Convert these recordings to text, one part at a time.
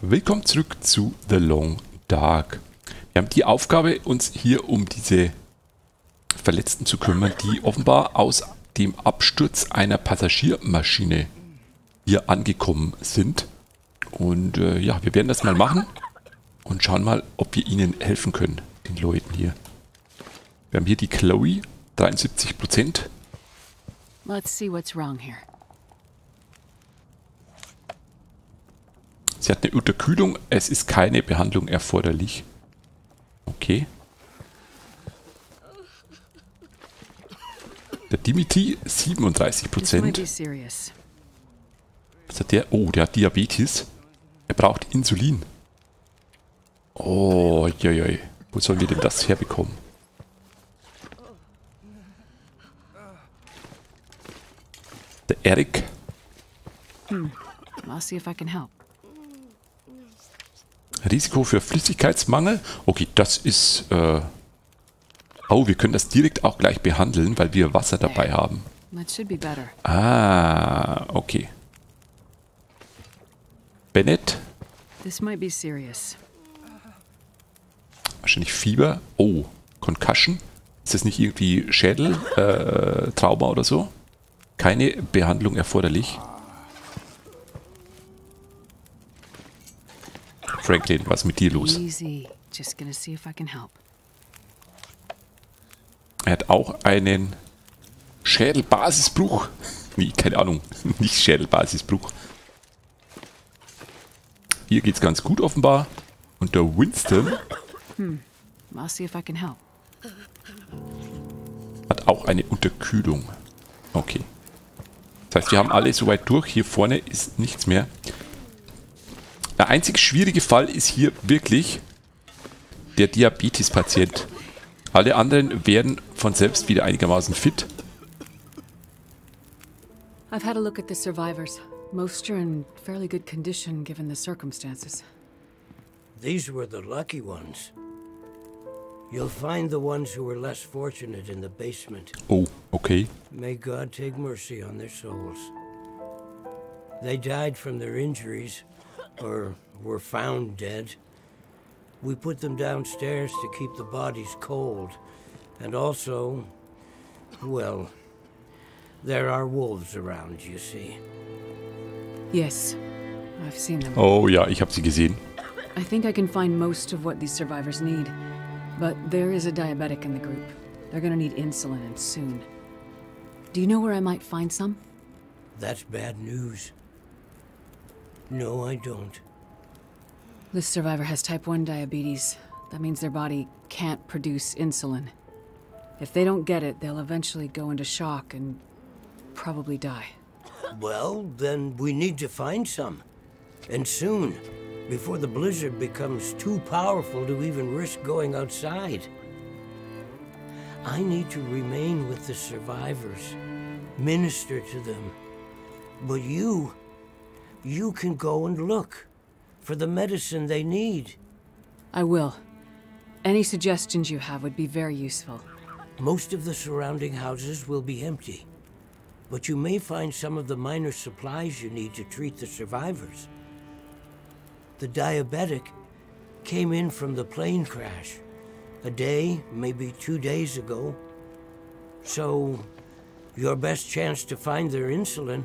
Willkommen zurück zu The Long Dark. Wir haben die Aufgabe, uns hier um diese Verletzten zu kümmern, die offenbar aus dem Absturz einer Passagiermaschine hier angekommen sind. Und ja, wir werden das mal machen und schauen mal, ob wir ihnen helfen können, den Leuten hier. Wir haben hier die Chloe, 73%. Let's see what's wrong here. Sie hat eine Unterkühlung, es ist keine Behandlung erforderlich. Okay. Der Dimitri, 37%. Was hat der? Oh, der hat Diabetes. Er braucht Insulin. Oh, joi. Wo sollen wir denn das herbekommen? Der Eric. I'll see if I can help. Risiko für Flüssigkeitsmangel. Okay, das ist... oh, wir können das direkt auch gleich behandeln, weil wir Wasser dabei haben. Ah, okay. Bennett. Wahrscheinlich Fieber. Oh, Concussion. Ist das nicht irgendwie Schädel, Trauma oder so? Keine Behandlung erforderlich. Franklin, was ist mit dir los? Er hat auch einen Schädelbasisbruch. Nee, keine Ahnung. Nicht Schädelbasisbruch. Hier geht's ganz gut offenbar. Und der Winston hat auch eine Unterkühlung. Okay. Das heißt, wir haben alle soweit durch. Hier vorne ist nichts mehr. Der einzig schwierige Fall ist hier wirklich der Diabetespatient. Alle anderen werden von selbst wieder einigermaßen fit. I've had a look at the survivors. Most are in fairly good condition given the circumstances. These were the lucky ones. You'll find the ones who were less fortunate in the basement. Oh, okay. May God take mercy on their souls. They died from their injuries. Or were found dead. We put them downstairs to keep the bodies cold. And also, well, there are wolves around, you see. Yes, I've seen them. Oh ja, ich habe sie gesehen. I think I can find most of what these survivors need. But there is a diabetic in the group. They're gonna need insulin and soon. Do you know where I might find some? That's bad news. No, I don't. This survivor has type 1 diabetes. That means their body can't produce insulin. If they don't get it, they'll eventually go into shock and probably die. Well, then we need to find some. And soon, before the blizzard becomes too powerful to even risk going outside. I need to remain with the survivors, minister to them. But you... You can go and look for the medicine they need. I will. Any suggestions you have would be very useful. Most of the surrounding houses will be empty, but you may find some of the minor supplies you need to treat the survivors. The diabetic came in from the plane crash a day, maybe 2 days ago. So your best chance to find their insulin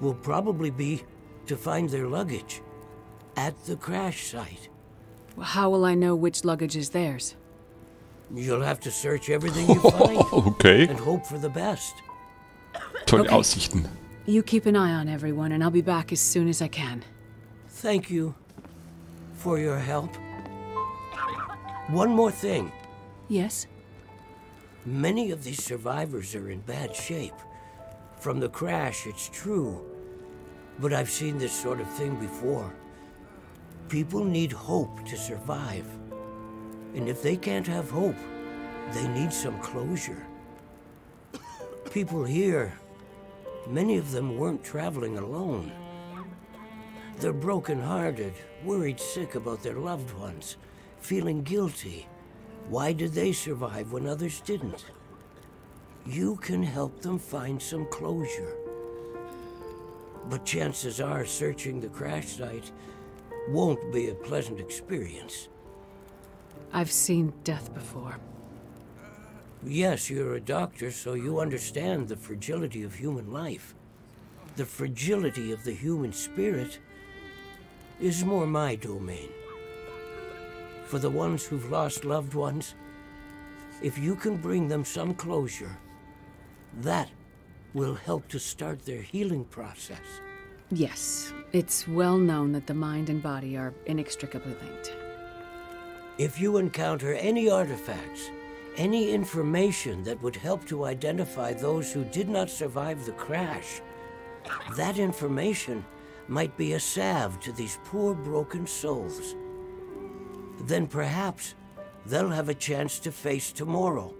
will probably be to find their luggage at the crash site. How will I know which luggage is theirs? You'll have to search everything you find. Okay. And hope for the best. Tolle Aussichten. You keep an eye on everyone and I'll be back as soon as I can. Thank you for your help. One more thing. Yes? Many of these survivors are in bad shape. From the crash, it's true. But I've seen this sort of thing before. People need hope to survive. And if they can't have hope, they need some closure. People here, many of them weren't traveling alone. They're broken-hearted, worried sick about their loved ones, feeling guilty. Why did they survive when others didn't? You can help them find some closure. But chances are, searching the crash site won't be a pleasant experience. I've seen death before. Yes, you're a doctor, so you understand the fragility of human life. The fragility of the human spirit is more my domain. For the ones who've lost loved ones, if you can bring them some closure, that will help to start their healing process. Yes, it's well known that the mind and body are inextricably linked. If you encounter any artifacts, any information that would help to identify those who did not survive the crash, that information might be a salve to these poor broken souls. Then perhaps they'll have a chance to face tomorrow.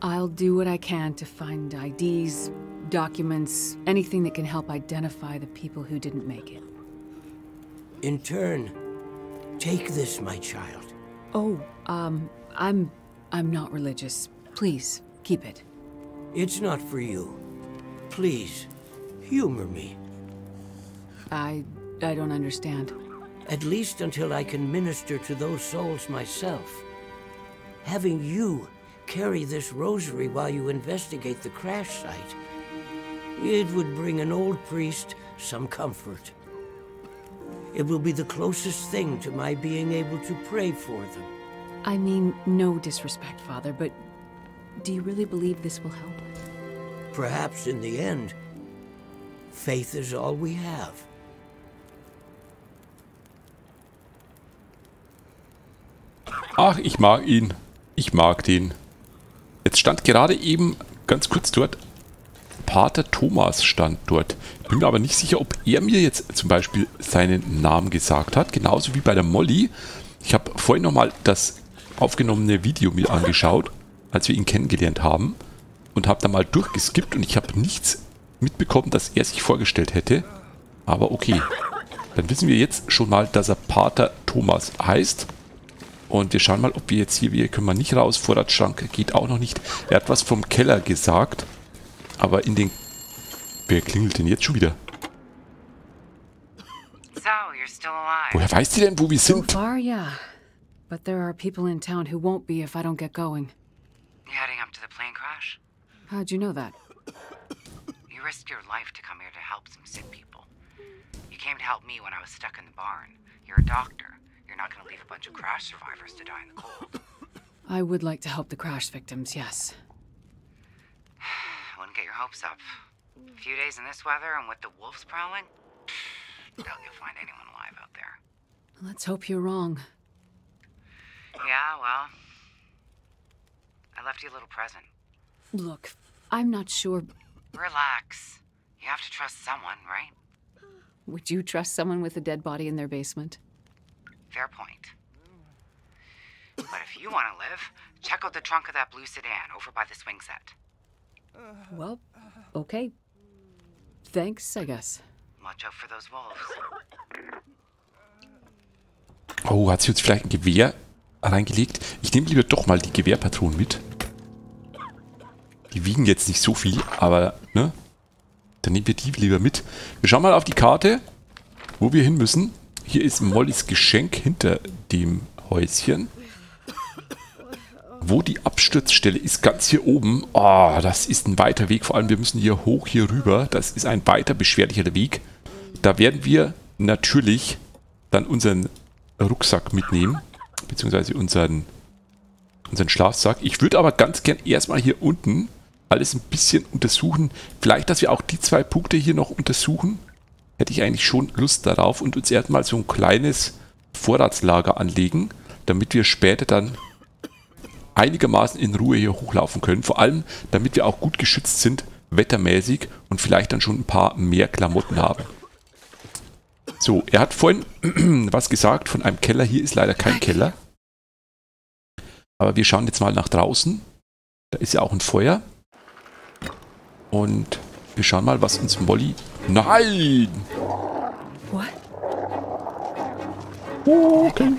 I'll do what I can to find IDs, documents, anything that can help identify the people who didn't make it. In turn, take this, my child. Oh, I'm not religious. Please, keep it. It's not for you. Please, humor me. I don't understand. At least until I can minister to those souls myself. Having you carry this rosary while you investigate the crash site, it would bring an old priest some comfort. It will be the closest thing to my being able to pray for them. I mean, no disrespect, Father, but do you really believe this will help? Perhaps in the end, faith is all we have. Ach, ich mag ihn. Ich mag den. Jetzt stand gerade eben ganz kurz dort, Pater Thomas stand dort. Bin mir aber nicht sicher, ob er mir jetzt zum Beispiel seinen Namen gesagt hat. Genauso wie bei der Molly. Ich habe vorhin nochmal das aufgenommene Video mir angeschaut, als wir ihn kennengelernt haben. Und habe da mal durchgeskippt und ich habe nichts mitbekommen, dass er sich vorgestellt hätte. Aber okay. Dann wissen wir jetzt schon mal, dass er Pater Thomas heißt. Und wir schauen mal, ob wir jetzt hier, wir können mal nicht raus, Vorratsschrank geht auch noch nicht. Er hat was vom Keller gesagt, aber in den... Wer klingelt denn jetzt schon wieder? So, you're still alive. Woher weiß sie denn, wo wir sind? So far, yeah. But there are people in town who won't be if I don't get going. You're heading up to the plane crash? How'd you know that? You risked your life to come here to help some sick people. You came to help me when I was stuck in the barn. You're a doctor. You're not gonna leave a bunch of crash survivors to die in the cold. I would like to help the crash victims, yes. I wouldn't get your hopes up. A few days in this weather and with the wolves prowling, doubt you'll find anyone alive out there. Let's hope you're wrong. Yeah, well, I left you a little present. Look, I'm not sure. Relax. You have to trust someone, right? Would you trust someone with a dead body in their basement? Fair point. But if you want to live, check out the trunk of that blue sedan over by the swing set. Well, okay. Thanks, I guess. Watch out for those wolves. Oh, hat sie uns vielleicht ein Gewehr reingelegt? Ich nehme lieber doch mal die Gewehrpatronen mit. Die wiegen jetzt nicht so viel, aber, ne? Dann nehmen wir die lieber mit. Wir schauen mal auf die Karte, wo wir hin müssen. Hier ist Mollys Geschenk hinter dem Häuschen. Wo die Absturzstelle ist, ganz hier oben. Oh, das ist ein weiter Weg. Vor allem, wir müssen hier hoch, hier rüber. Das ist ein weiter, beschwerlicher Weg. Da werden wir natürlich dann unseren Rucksack mitnehmen. Beziehungsweise unseren Schlafsack. Ich würde aber ganz gern erstmal hier unten alles ein bisschen untersuchen. Vielleicht, dass wir auch die zwei Punkte hier noch untersuchen. Hätte ich eigentlich schon Lust darauf und uns erstmal so ein kleines Vorratslager anlegen, damit wir später dann einigermaßen in Ruhe hier hochlaufen können. Vor allem, damit wir auch gut geschützt sind, wettermäßig und vielleicht dann schon ein paar mehr Klamotten haben. So, er hat vorhin was gesagt von einem Keller. Hier ist leider kein Keller. Aber wir schauen jetzt mal nach draußen. Da ist ja auch ein Feuer. Und wir schauen mal, was uns Molly... Nein! What? Okay.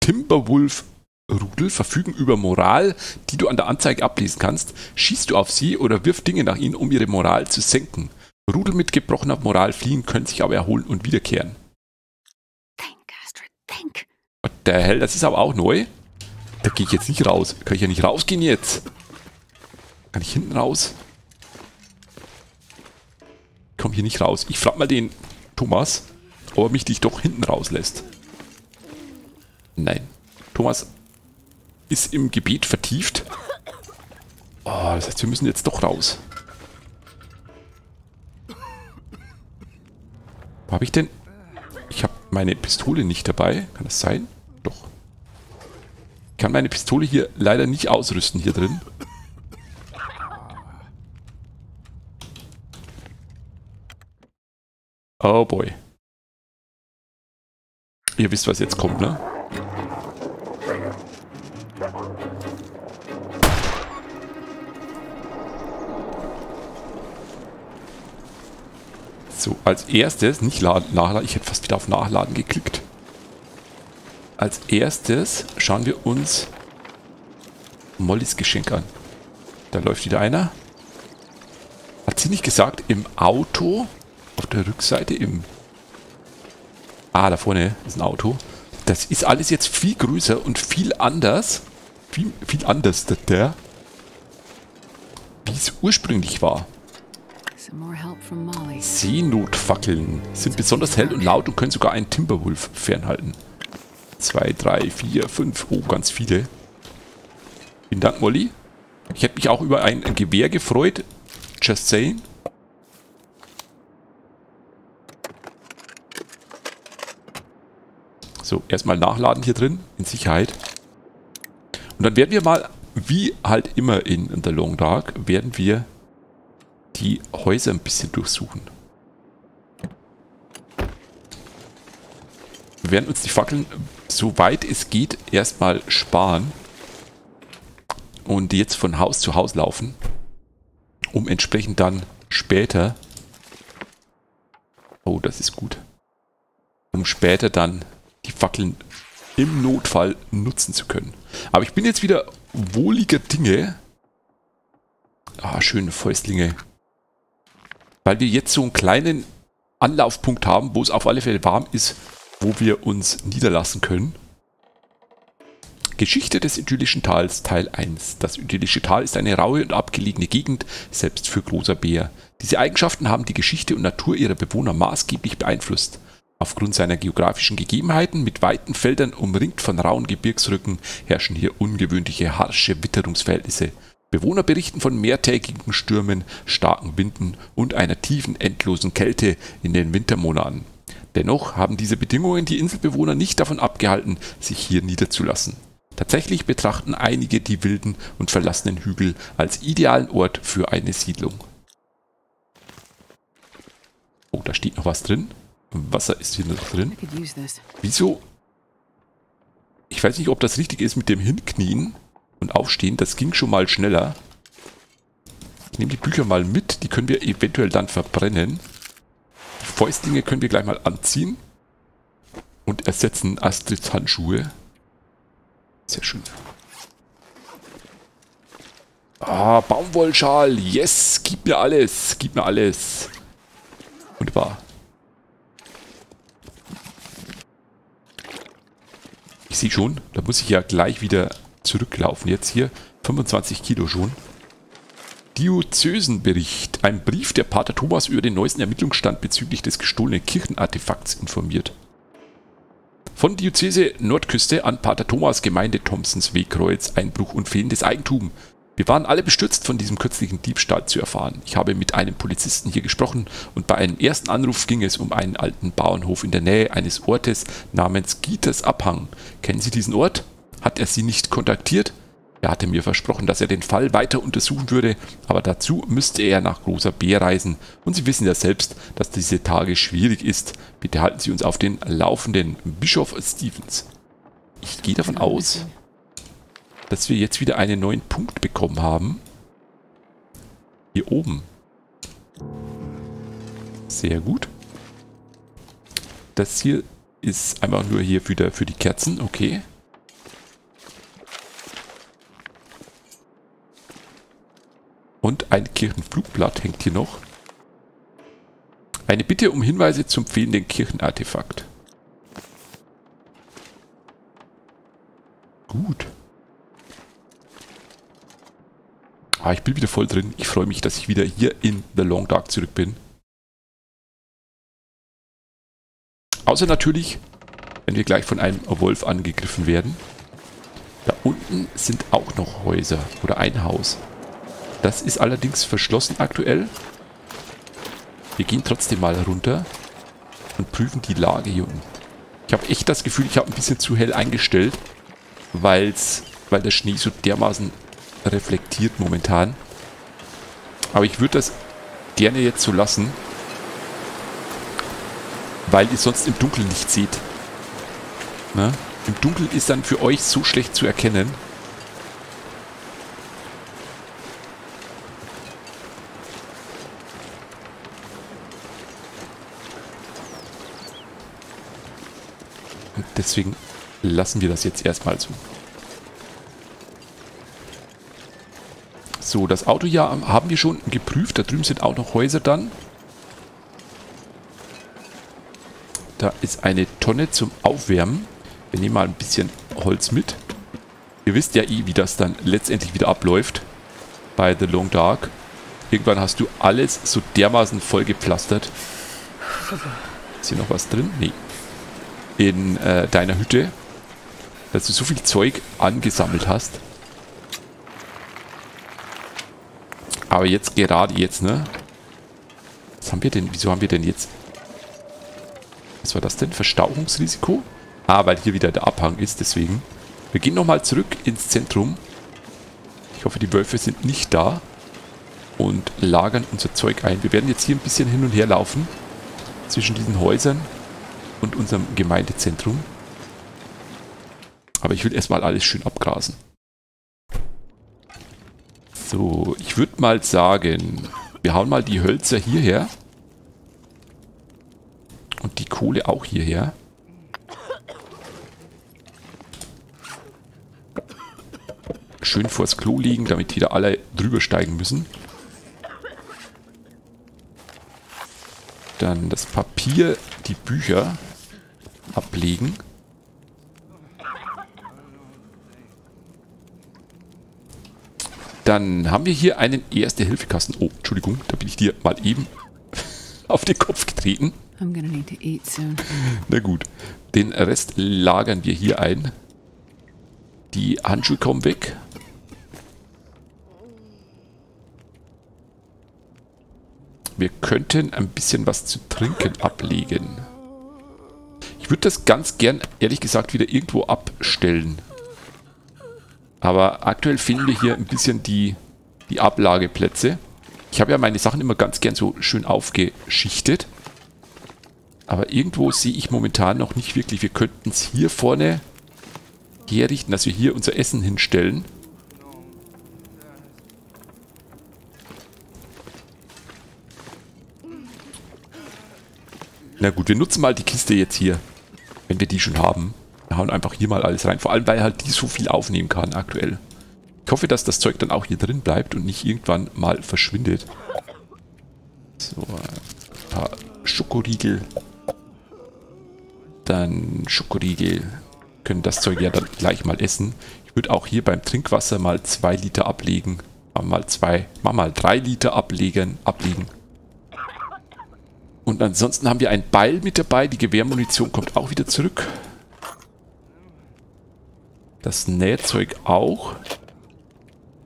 Timberwolf-Rudel verfügen über Moral, die du an der Anzeige ablesen kannst. Schießt du auf sie oder wirf Dinge nach ihnen, um ihre Moral zu senken. Rudel mit gebrochener Moral fliehen, können sich aber erholen und wiederkehren. Think, Astrid, think. What the hell, das ist aber auch neu. Da gehe ich jetzt nicht raus. Kann ich ja nicht rausgehen jetzt. Kann ich hinten raus? Ich komme hier nicht raus. Ich frage mal den Thomas, ob er mich dich doch hinten rauslässt. Nein. Thomas ist im Gebet vertieft. Oh, das heißt, wir müssen jetzt doch raus. Wo habe ich denn? Ich habe meine Pistole nicht dabei. Kann das sein? Doch. Ich kann meine Pistole hier leider nicht ausrüsten hier drin. Oh boy. Ihr wisst, was jetzt kommt, ne? So, als erstes, nicht nachladen, ich hätte fast wieder auf Nachladen geklickt. Als erstes schauen wir uns Mollys Geschenk an. Da läuft wieder einer. Hat sie nicht gesagt, im Auto, auf der Rückseite, im... Ah, da vorne ist ein Auto. Das ist alles jetzt viel größer und viel anders. Viel anders, wie es ursprünglich war. Seenotfackeln sind besonders hell und laut und können sogar einen Timberwolf fernhalten. 2, 3, 4, 5. Oh, ganz viele. Vielen Dank, Molly. Ich hätte mich auch über ein Gewehr gefreut. Just saying. So, erstmal nachladen hier drin. In Sicherheit. Und dann werden wir mal, wie halt immer in The Long Dark, werden wir die Häuser ein bisschen durchsuchen. Wir werden uns die Fackeln, soweit es geht, erstmal sparen und jetzt von Haus zu Haus laufen, um entsprechend dann später, oh, das ist gut, um später dann die Fackeln im Notfall nutzen zu können. Aber ich bin jetzt wieder wohliger Dinge. Ah, schöne Fäustlinge. Weil wir jetzt so einen kleinen Anlaufpunkt haben, wo es auf alle Fälle warm ist, wo wir uns niederlassen können. Geschichte des Idyllischen Tals, Teil 1. Das Idyllische Tal ist eine raue und abgelegene Gegend, selbst für Großer Bär. Diese Eigenschaften haben die Geschichte und Natur ihrer Bewohner maßgeblich beeinflusst. Aufgrund seiner geografischen Gegebenheiten, mit weiten Feldern umringt von rauen Gebirgsrücken, herrschen hier ungewöhnliche, harsche Witterungsverhältnisse. Bewohner berichten von mehrtägigen Stürmen, starken Winden und einer tiefen, endlosen Kälte in den Wintermonaten. Dennoch haben diese Bedingungen die Inselbewohner nicht davon abgehalten, sich hier niederzulassen. Tatsächlich betrachten einige die wilden und verlassenen Hügel als idealen Ort für eine Siedlung. Oh, da steht noch was drin. Wasser ist hier noch drin. Wieso? Ich weiß nicht, ob das richtig ist mit dem Hinknien. Und aufstehen, das ging schon mal schneller. Ich nehme die Bücher mal mit, die können wir eventuell dann verbrennen. Die Fäustlinge können wir gleich mal anziehen und ersetzen Astrids Handschuhe. Sehr schön. Ah, Baumwollschal, yes, gib mir alles, gib mir alles. Wunderbar. Ich sehe schon, da muss ich ja gleich wieder zurücklaufen jetzt hier. 25 Kilo schon. Diözesenbericht. Ein Brief, der Pater Thomas über den neuesten Ermittlungsstand bezüglich des gestohlenen Kirchenartefakts informiert. Von Diözese Nordküste an Pater Thomas, Gemeinde Thompsons Wegkreuz, Einbruch und fehlendes Eigentum. Wir waren alle bestürzt, von diesem kürzlichen Diebstahl zu erfahren. Ich habe mit einem Polizisten hier gesprochen und bei einem ersten Anruf ging es um einen alten Bauernhof in der Nähe eines Ortes namens Gieters Abhang. Kennen Sie diesen Ort? Hat er sie nicht kontaktiert? Er hatte mir versprochen, dass er den Fall weiter untersuchen würde, aber dazu müsste er nach Großer Bär reisen. Und Sie wissen ja selbst, dass diese Tage schwierig ist. Bitte halten Sie uns auf den Laufenden. Bischof Stevens. Ich gehe davon aus, dass wir jetzt wieder einen neuen Punkt bekommen haben. Hier oben. Sehr gut. Das hier ist einfach nur hier wieder für die Kerzen. Okay. Und ein Kirchenflugblatt hängt hier noch. Eine Bitte um Hinweise zum fehlenden Kirchenartefakt. Gut. Ah, ich bin wieder voll drin. Ich freue mich, dass ich wieder hier in The Long Dark zurück bin. Außer natürlich, wenn wir gleich von einem Wolf angegriffen werden. Da unten sind auch noch Häuser oder ein Haus. Das ist allerdings verschlossen aktuell. Wir gehen trotzdem mal runter und prüfen die Lage hier unten. Ich habe echt das Gefühl, ich habe ein bisschen zu hell eingestellt, weil der Schnee so dermaßen reflektiert momentan. Aber ich würde das gerne jetzt so lassen, weil ihr sonst im Dunkeln nicht seht. Ne? Im Dunkeln ist dann für euch so schlecht zu erkennen. Und deswegen lassen wir das jetzt erstmal so. So, das Auto ja haben wir schon geprüft. Da drüben sind auch noch Häuser dann. Da ist eine Tonne zum Aufwärmen. Wir nehmen mal ein bisschen Holz mit. Ihr wisst ja eh, wie das dann letztendlich wieder abläuft bei The Long Dark. Irgendwann hast du alles so dermaßen voll gepflastert. Ist hier noch was drin? Nee. In deiner Hütte, dass du so viel Zeug angesammelt hast. Aber jetzt, gerade jetzt, ne? Was haben wir denn? Wieso haben wir denn jetzt? Was war das denn? Verstauchungsrisiko? Ah, weil hier wieder der Abhang ist, deswegen. Wir gehen nochmal zurück ins Zentrum. Ich hoffe, die Wölfe sind nicht da und lagern unser Zeug ein. Wir werden jetzt hier ein bisschen hin und her laufen zwischen diesen Häusern und unserem Gemeindezentrum. Aber ich will erstmal alles schön abgrasen. So, ich würde mal sagen, wir hauen mal die Hölzer hierher und die Kohle auch hierher. Schön vors Klo legen, damit wieder alle drüber steigen müssen. Dann das Papier, die Bücher ablegen. Dann haben wir hier einen Erste-Hilfe-Kasten. Oh, Entschuldigung, da bin ich dir mal eben auf den Kopf getreten. I'm gonna need to eat soon. Na gut, den Rest lagern wir hier ein. Die Handschuhe kommen weg. Wir könnten ein bisschen was zu trinken ablegen. Ich würde das ganz gern, ehrlich gesagt, wieder irgendwo abstellen. Aber aktuell fehlen mir hier ein bisschen die Ablageplätze. Ich habe ja meine Sachen immer ganz gern so schön aufgeschichtet. Aber irgendwo sehe ich momentan noch nicht wirklich. Wir könnten es hier vorne herrichten, dass wir hier unser Essen hinstellen. Na gut, wir nutzen mal die Kiste jetzt hier, wenn wir die schon haben. Wir hauen einfach hier mal alles rein. Vor allem, weil halt die so viel aufnehmen kann aktuell. Ich hoffe, dass das Zeug dann auch hier drin bleibt und nicht irgendwann mal verschwindet. So, ein paar Schokoriegel. Dann Schokoriegel. Wir können das Zeug ja dann gleich mal essen. Ich würde auch hier beim Trinkwasser mal 2 Liter ablegen. Mal 3 Liter ablegen. Und ansonsten haben wir ein Beil mit dabei. Die Gewehrmunition kommt auch wieder zurück. Das Nähzeug auch.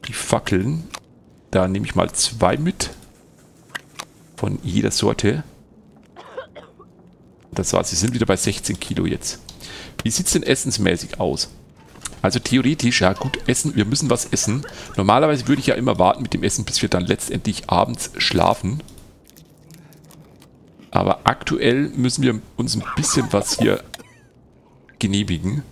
Die Fackeln. Da nehme ich mal 2 mit. Von jeder Sorte. Das war's. Wir sind wieder bei 16 Kilo jetzt. Wie sieht es denn essensmäßig aus? Also theoretisch, ja gut, essen. Wir müssen was essen. Normalerweise würde ich ja immer warten mit dem Essen, bis wir dann letztendlich abends schlafen. Aber aktuell müssen wir uns ein bisschen was hier genehmigen.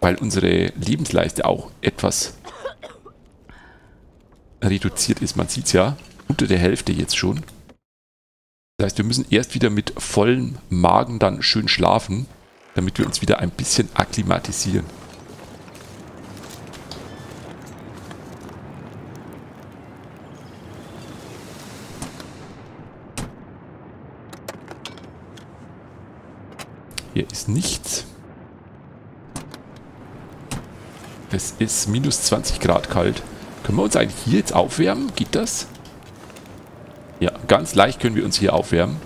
Weil unsere Lebensleiste auch etwas reduziert ist. Man sieht es ja, unter der Hälfte jetzt schon. Das heißt, wir müssen erst wieder mit vollem Magen dann schön schlafen, damit wir uns wieder ein bisschen akklimatisieren. Hier ist nichts. Es ist minus 20 Grad kalt. Können wir uns eigentlich hier jetzt aufwärmen? Geht das? Ja, ganz leicht können wir uns hier aufwärmen.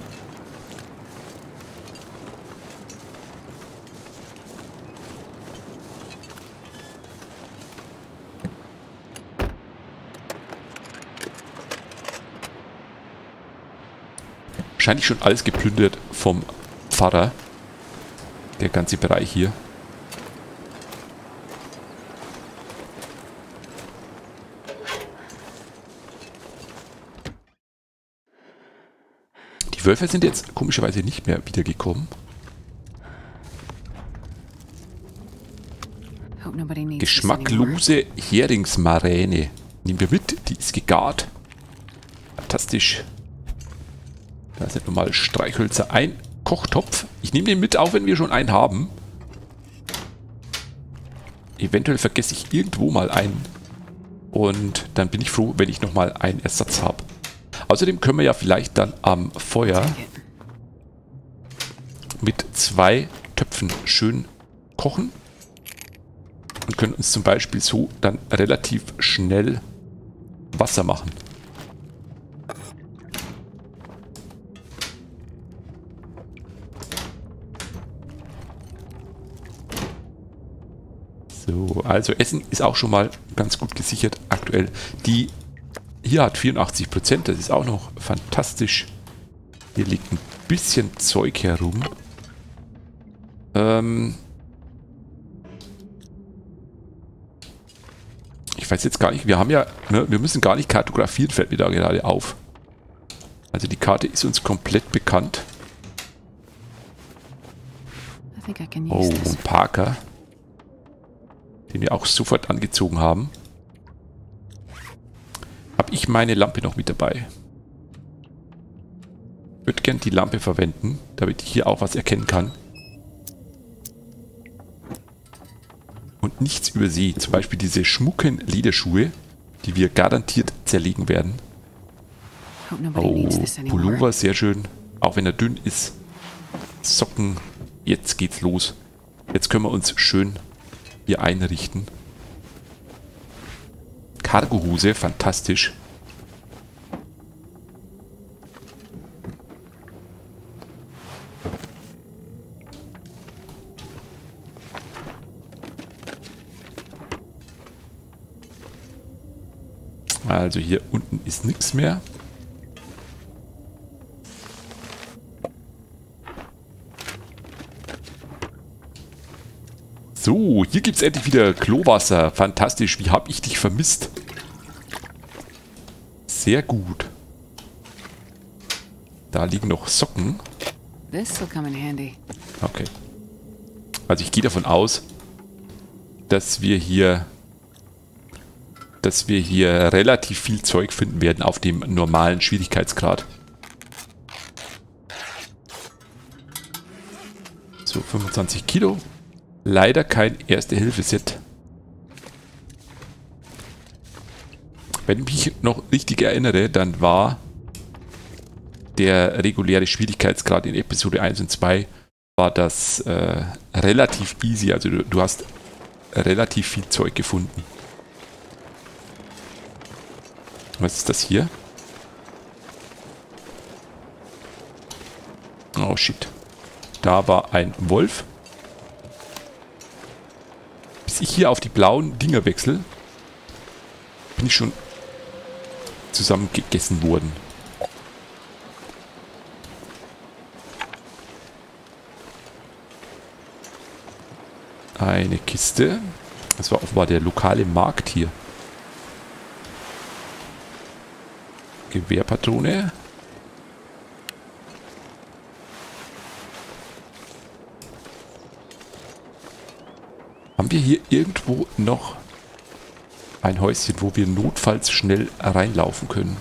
Wahrscheinlich schon alles geplündert vom Pfarrer. Der ganze Bereich hier. Die Wölfe sind jetzt komischerweise nicht mehr wiedergekommen. Geschmacklose Heringsmaräne. Nehmen wir mit, die ist gegart. Fantastisch. Da sind normale Streichhölzer. Ein Kochtopf. Ich nehme den mit, auch wenn wir schon einen haben. Eventuell vergesse ich irgendwo mal einen. Und dann bin ich froh, wenn ich nochmal einen Ersatz habe. Außerdem können wir ja vielleicht dann am Feuer mit zwei Töpfen schön kochen. Und können uns zum Beispiel so dann relativ schnell Wasser machen. So, also Essen ist auch schon mal ganz gut gesichert aktuell. Die hier hat 84%, das ist auch noch fantastisch. Hier liegt ein bisschen Zeug herum. Ich weiß jetzt gar nicht, wir haben ja, ne, wir müssen gar nicht kartografieren, fällt mir da gerade auf. Also die Karte ist uns komplett bekannt. Oh, ein Parker. Den wir auch sofort angezogen haben. Habe ich meine Lampe noch mit dabei? Ich würde gern die Lampe verwenden, damit ich hier auch was erkennen kann. Und nichts übersehe. Zum Beispiel diese schmucken Lederschuhe, die wir garantiert zerlegen werden. Oh, Pullover, sehr schön. Auch wenn er dünn ist. Socken. Jetzt geht's los. Jetzt können wir uns schön hier einrichten. Cargohose, fantastisch. Also hier unten ist nichts mehr. So, hier gibt es endlich wieder Klowasser. Fantastisch, wie habe ich dich vermisst. Sehr gut. Da liegen noch Socken. Okay. Also ich gehe davon aus, dass wir hier relativ viel Zeug finden werden auf dem normalen Schwierigkeitsgrad. So, 25 Kilo. Leider kein Erste-Hilfe-Set. Wenn ich mich noch richtig erinnere, dann war der reguläre Schwierigkeitsgrad in Episode 1 und 2 war das relativ easy. Also du hast relativ viel Zeug gefunden. Was ist das hier? Oh shit. Da war ein Wolf. Bis ich hier auf die blauen Dinger wechsle, bin ich schon zusammengegessen worden. Eine Kiste. Das war offenbar der lokale Markt hier. Gewehrpatrone. Haben wir hier irgendwo noch ein Häuschen, wo wir notfalls schnell reinlaufen können?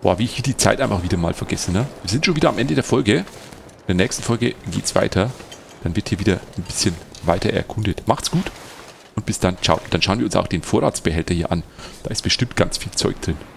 Boah, wie ich hier die Zeit einfach wieder mal vergesse, ne? Wir sind schon wieder am Ende der Folge. In der nächsten Folge geht's weiter. Dann wird hier wieder ein bisschen weiter erkundet. Macht's gut. Und bis dann, ciao. Dann schauen wir uns auch den Vorratsbehälter hier an. Da ist bestimmt ganz viel Zeug drin.